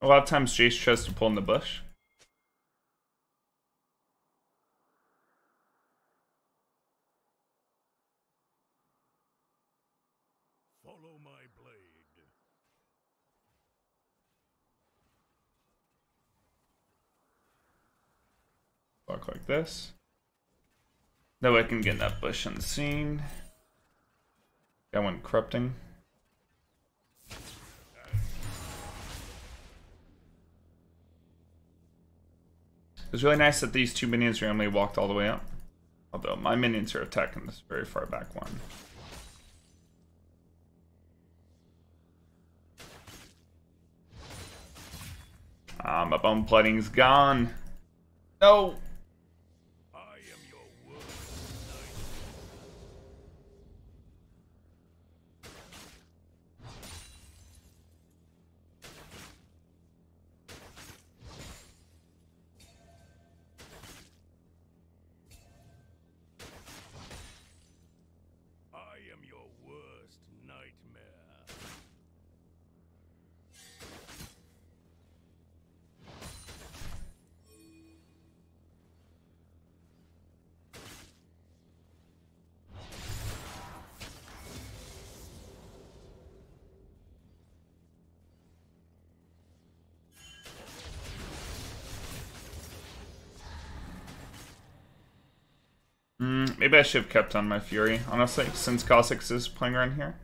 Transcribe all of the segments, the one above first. A lot of times Jace tries to pull in the bush. Follow my blade. Block like this. That way I can get in that bush unseen. That one corrupting. It was really nice that these two minions randomly walked all the way up. Although my minions are attacking this very far back one. Ah, my bone plating's gone. No! I am your worst. I am your worst nightmare. Maybe I should have kept on my Fury, honestly, since Cossacks is playing around here.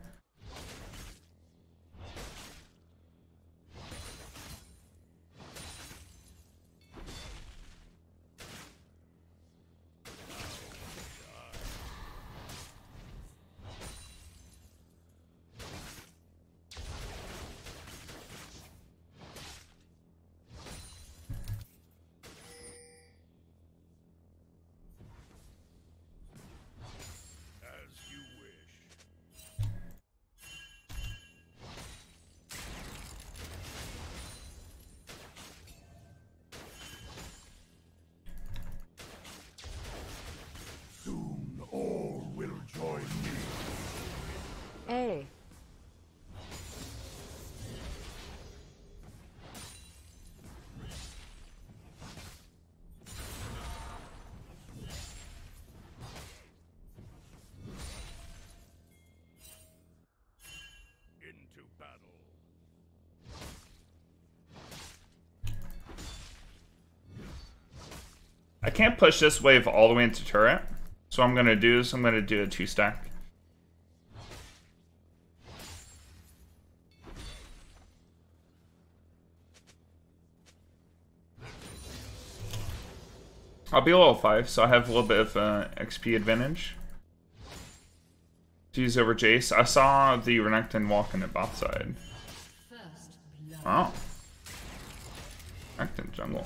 I can't push this wave all the way into turret, so I'm gonna do is I'm gonna do a 2-stack. I'll be level 5, so I have a little bit of XP advantage to use over Jace. I saw the Renekton walk in the bot side. Wow. Renekton jungle.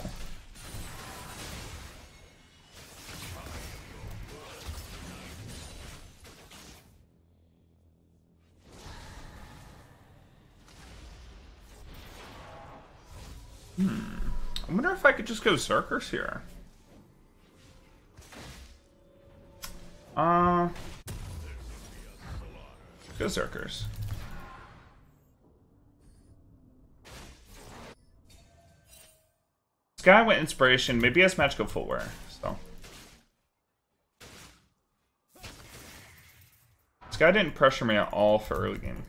I wonder if I could just go Zerkers here. Go Zerkers. This guy went inspiration. Maybe he has magical footwear. So this guy didn't pressure me at all for early game.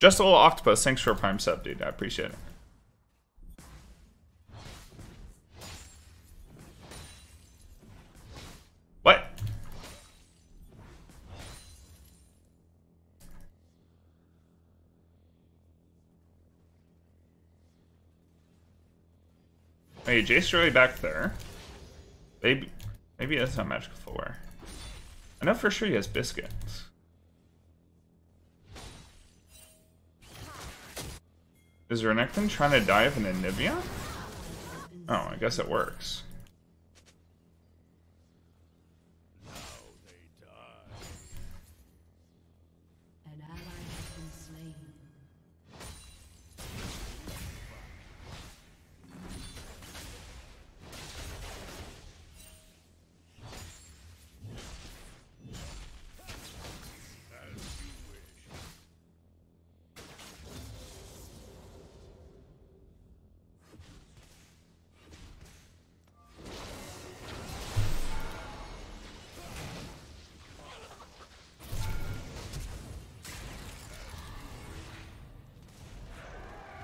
Just a little octopus. Thanks for a prime sub, dude. I appreciate it. What? Hey, Jace really back there. Maybe that's not magical footwear. I know for sure he has biscuits. Is Renekton trying to dive into Nivea? Oh, I guess it works. Now they die. An ally has been slain.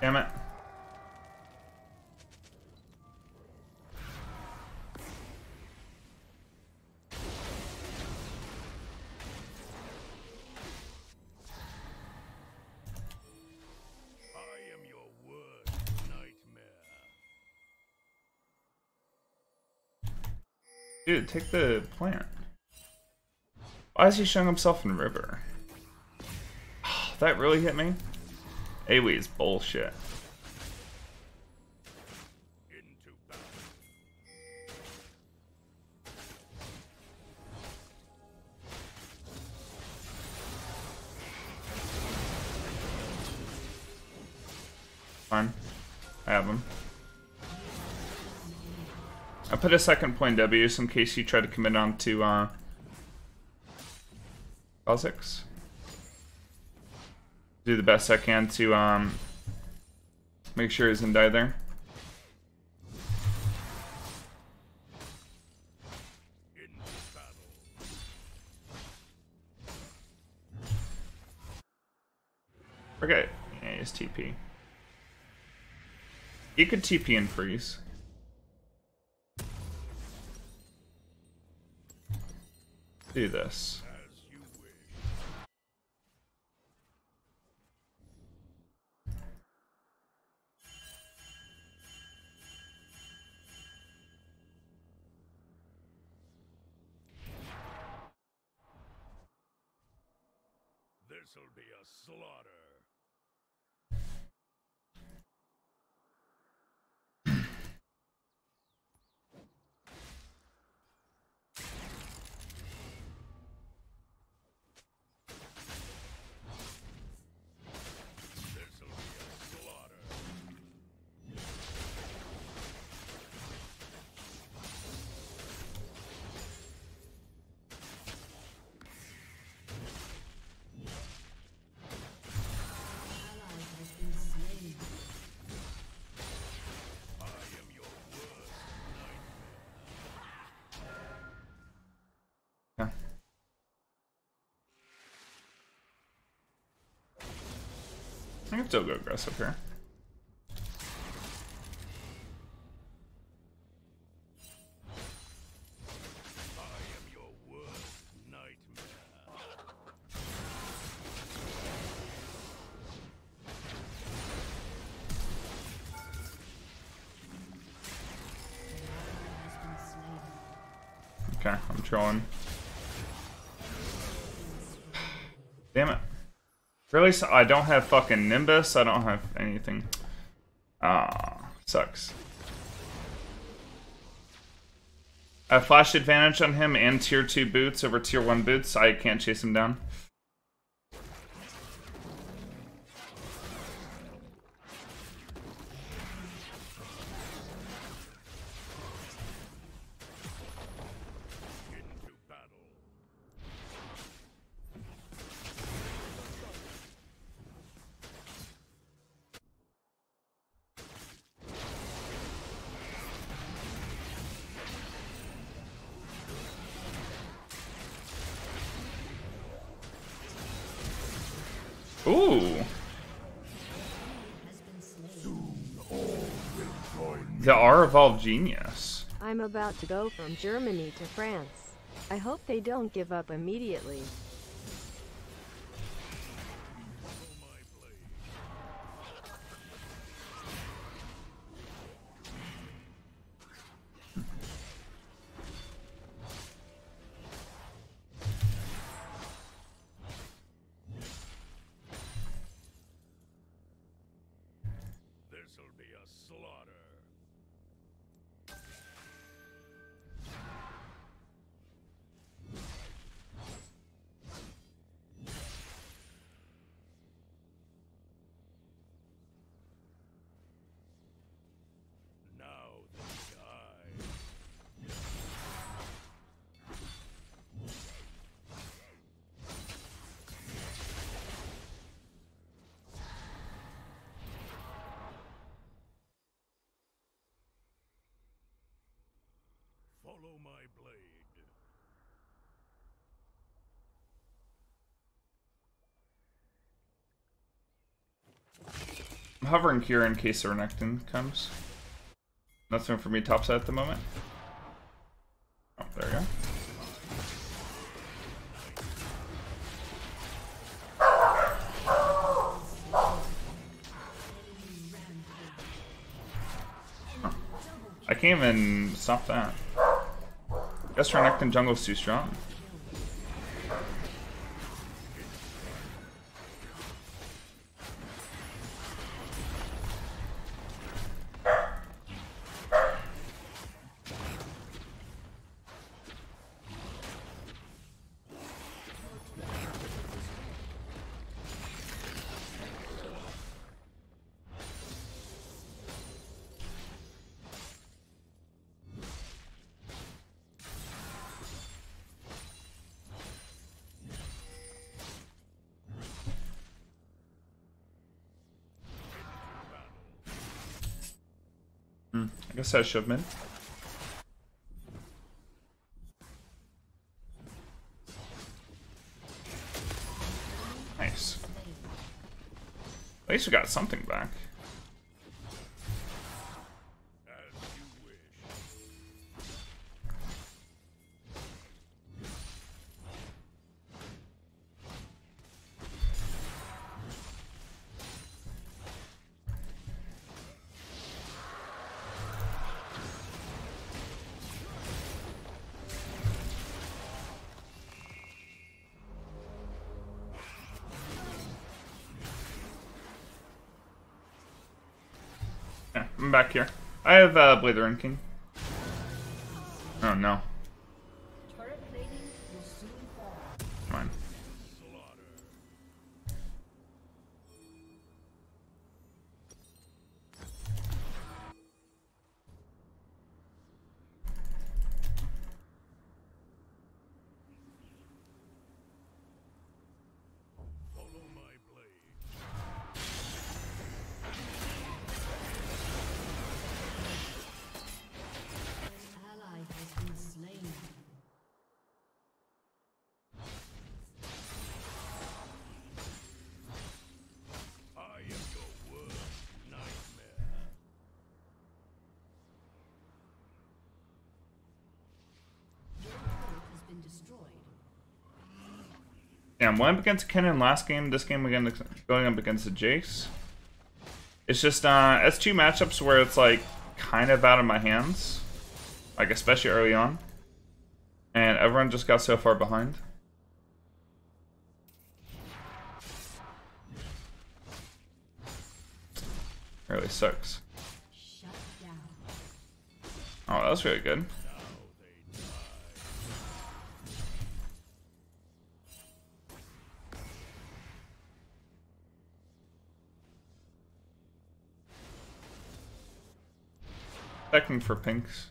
Damn it. Dude, take the plant. Why is he showing himself in the river? That really hit me? AoE is bullshit. Fine. I have him. I put a second point W in case he tried to commit onto Cossacks. Do the best I can to make sure he doesn't die there. Okay, yeah, he's TP. He could TP and freeze. Do this. This'll be a slaughter. I can still go aggressive here. I am your worst nightmare. Okay, I'm trolling. Damn it. Really? So I don't have fucking Nimbus, I don't have anything. Ah, sucks. I have flash advantage on him and tier 2 boots over tier 1 boots, so I can't chase him down. Ooh. The R evolved genius. I'm about to go from Germany to France. I hope they don't give up immediately. I'm hovering here in case the Renekton comes. Nothing for me topside at the moment. Oh, there we go. I can't even stop that. Guess Renekton jungle's too strong. I guess I should have been. Nice. At least we got something back. I'm back here. I have Blade of the Ring King. Oh no. Come on. Damn, went up against Kennen last game, this game again going up against the Jace. It's just S2 matchups where it's like kind of out of my hands. Like especially early on. And everyone just got so far behind. Really sucks. Oh, that was really good. Checking for pinks.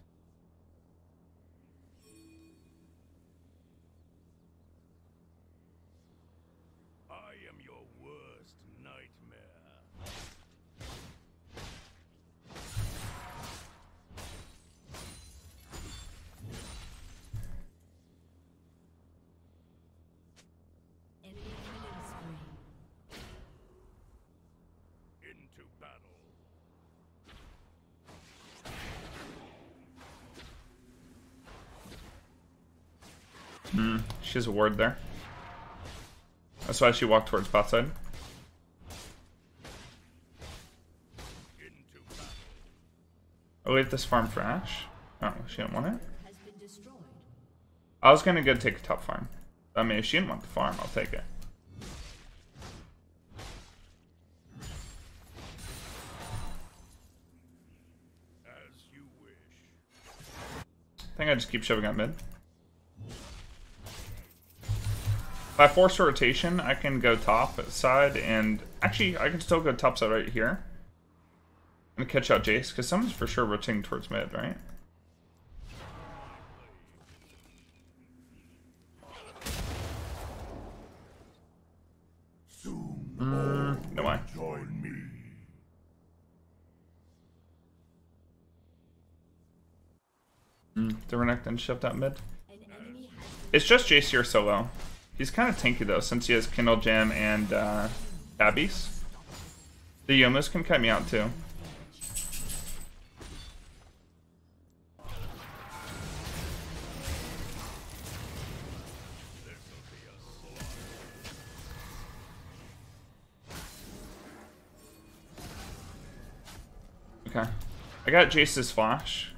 I am your worst nightmare. Into battle. She has a ward there. That's why she walked towards bot side. I'll leave this farm for Ashe. Oh, she didn't want it. I was gonna go take a top farm. I mean, if she didn't want the farm, I'll take it. As you wish. I think I just keep shoving up mid. If I force a rotation, I can go top side, and actually, I can still go top side right here. I'm gonna catch out Jace, because someone's for sure rotating towards mid, right? No way. Join me. The Renekton shoved out mid. It's just Jace here so well. He's kind of tanky though, since he has Kindle Jam and Dabbies. The Yomas can cut me out too. Okay. I got Jace's flash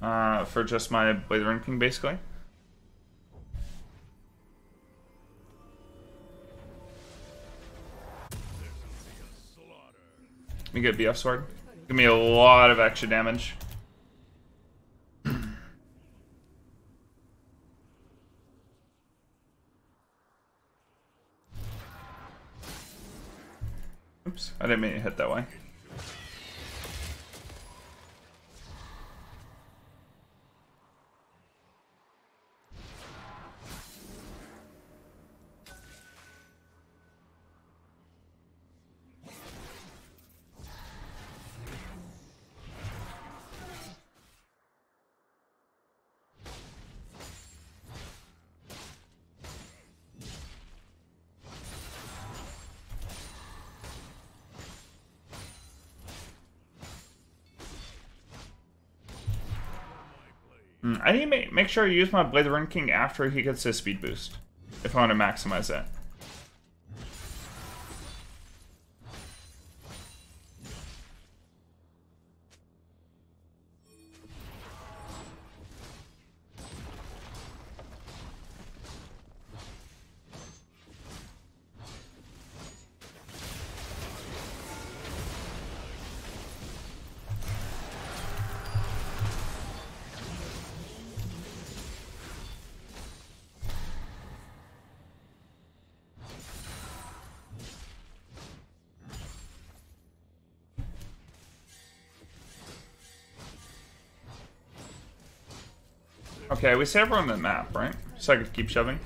for just my Blade of the Ring King, basically. Let me get BF Sword. Give me a lot of extra damage. Oops, I didn't mean to hit that way. I need to make sure I use my Blade of the Ring King after he gets his speed boost, if I want to maximize it. Okay, we save her on the map, right? So I could keep shoving.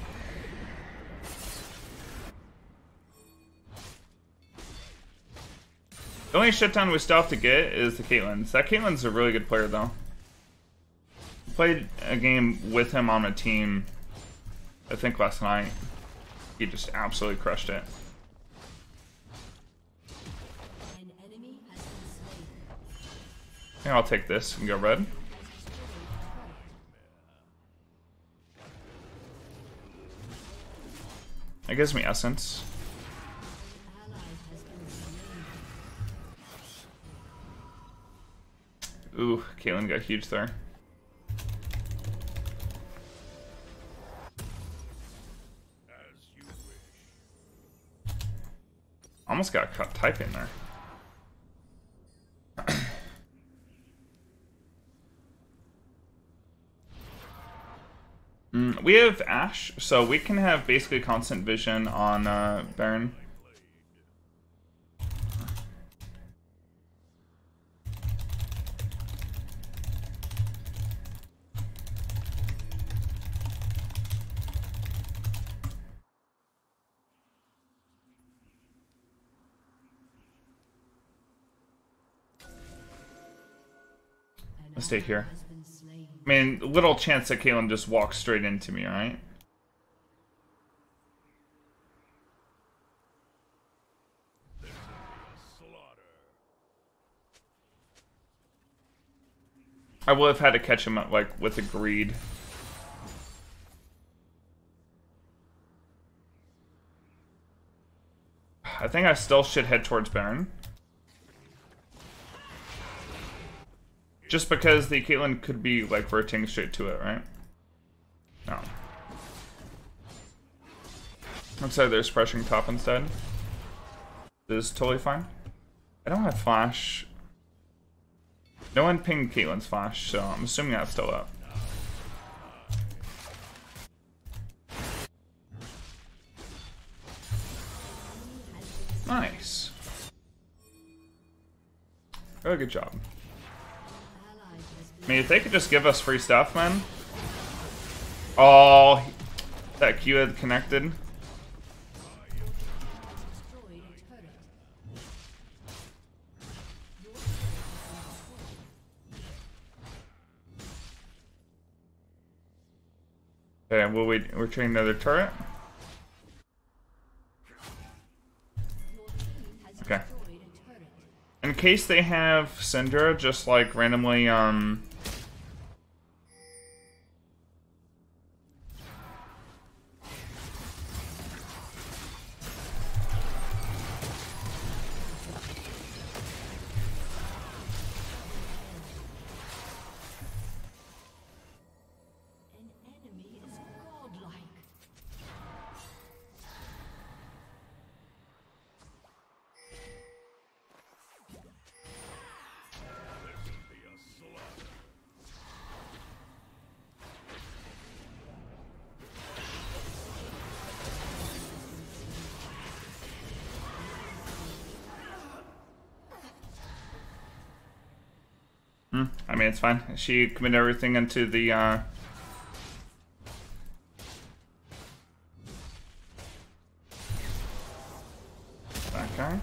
The only shit ton we still have to get is the Caitlyn's. That Caitlyn's a really good player, though. I played a game with him on a team, I think last night. He just absolutely crushed it. Yeah, I'll take this and go red. It gives me essence. Ooh, Kalen got huge there. Almost got caught typing there. We have Ashe, so we can have basically constant vision on Baron. Let's stay here. I mean, little chance that Kalen just walks straight into me, right? I will have had to catch him up, like, with a greed. I think I still should head towards Baron. Just because the Caitlyn could be, like, rotating straight to it, right? No. Looks like they're pressing top instead. This is totally fine. I don't have flash. No one pinged Caitlyn's flash, so I'm assuming that's still up. Nice. Really good job. I mean, if they could just give us free stuff, man. Oh, that Q had connected. Okay, well, we're training another turret. Okay. in case they have Syndra, just like randomly, I mean, it's fine. She committed everything into the, that guy.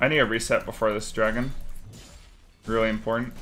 I need a reset before this dragon. Really important.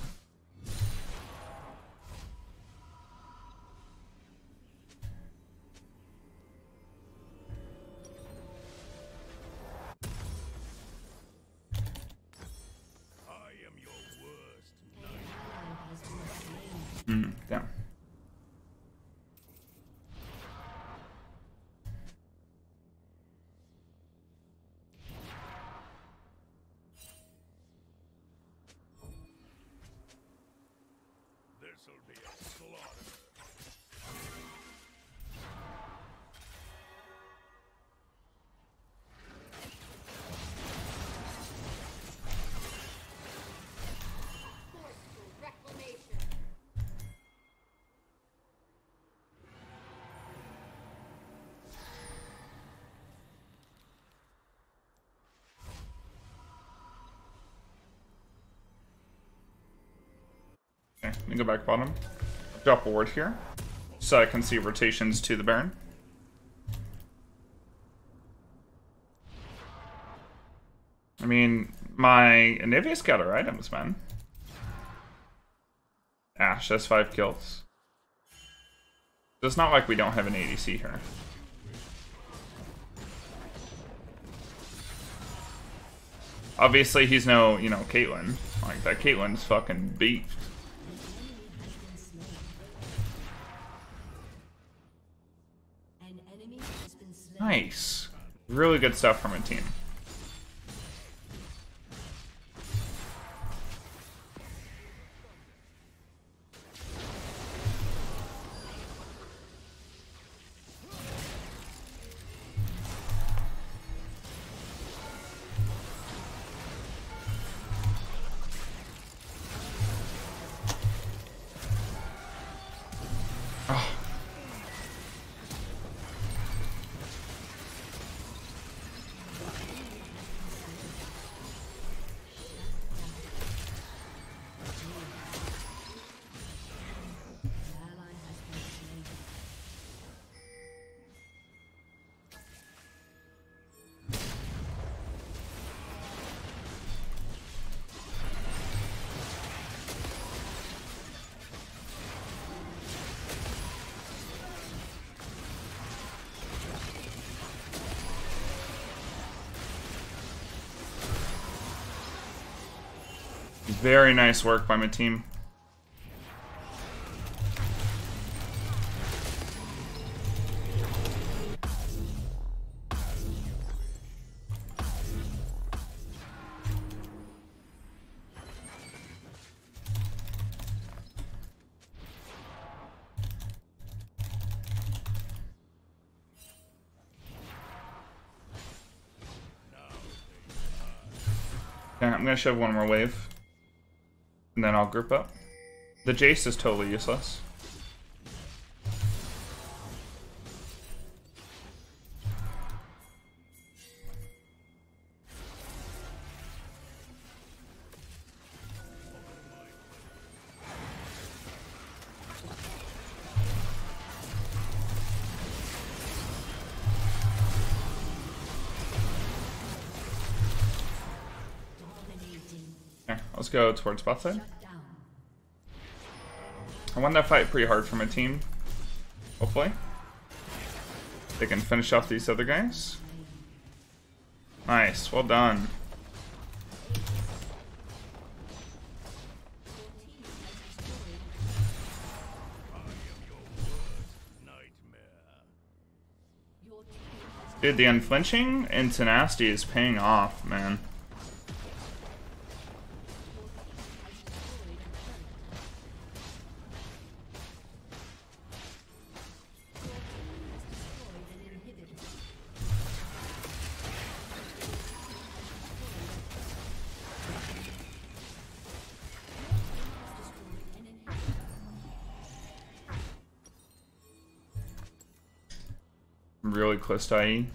Okay, let me go back bottom, drop a ward here, so I can see rotations to the Baron. I mean, my Anivia's got her items, man. Ashe has 5 kills. So it's not like we don't have an ADC here. Obviously, he's no, you know, Caitlyn. Like, that Caitlyn's fucking beat. Nice. Really good stuff from a team. Very nice work by my team. Okay, I'm gonna shove one more wave. And then I'll group up. The Jace is totally useless. Let's go towards bot side. I won that fight pretty hard for my team. Hopefully. They can finish off these other guys. Nice, well done. Dude, the unflinching and tenacity is paying off, man. Really close to IE.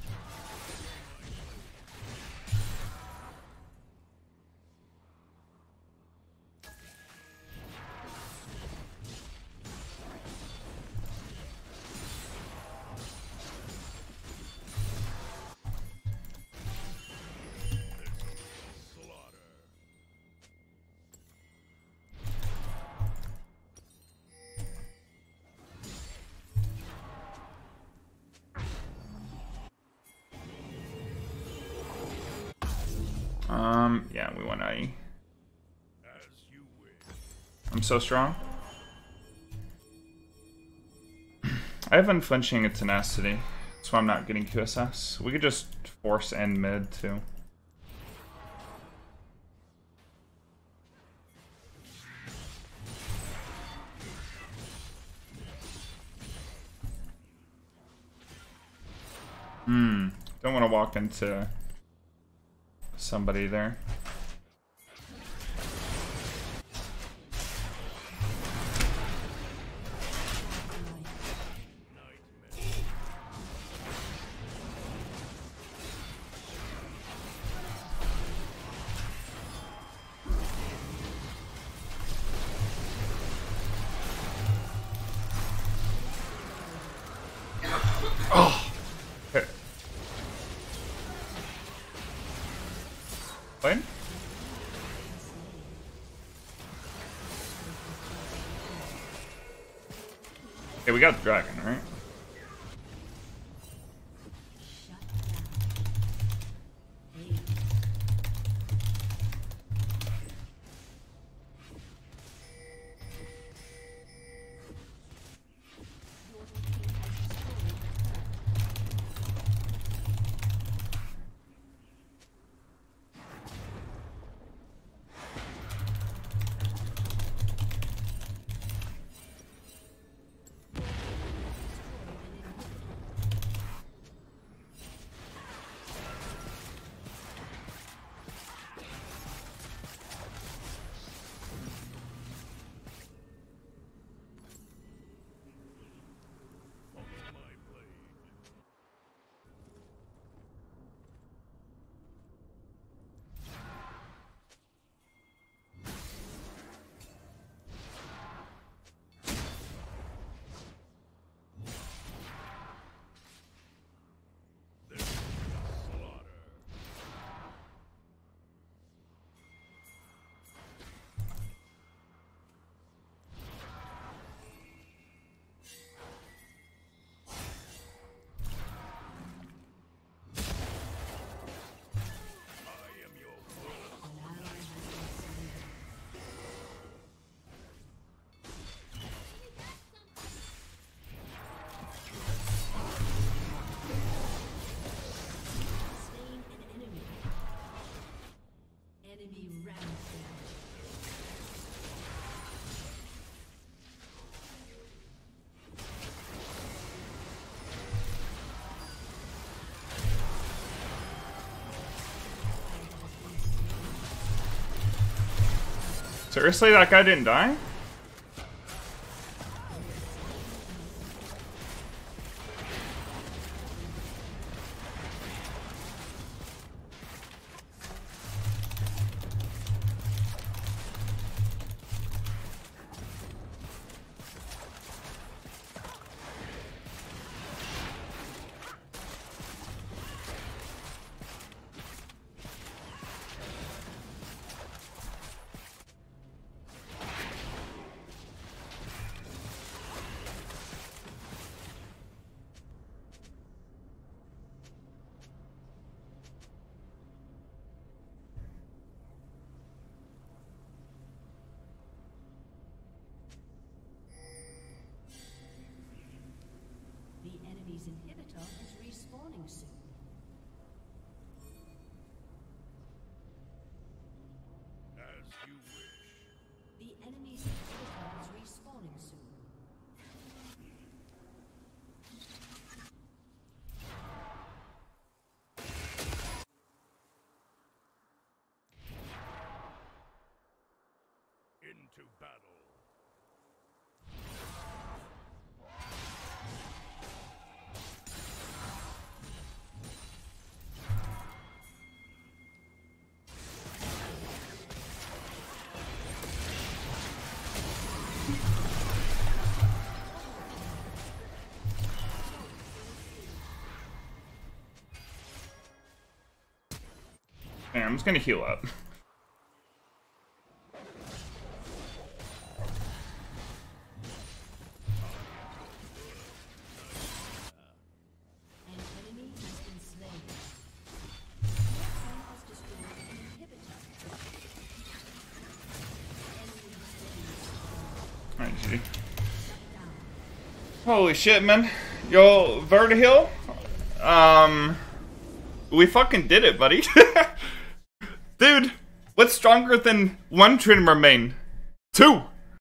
Yeah, we want IE. I'm so strong. I have unflinching and tenacity. That's why I'm not getting QSS. We could just force end mid too. Don't want to walk into somebody there. Okay, we got the dragon, right? Seriously, that guy didn't die? to battle. I'm just gonna heal up. All right, G. Holy shit, man. Yo, Verdahl? We fucking did it, buddy. Dude, what's stronger than one Tryndamere main? Two!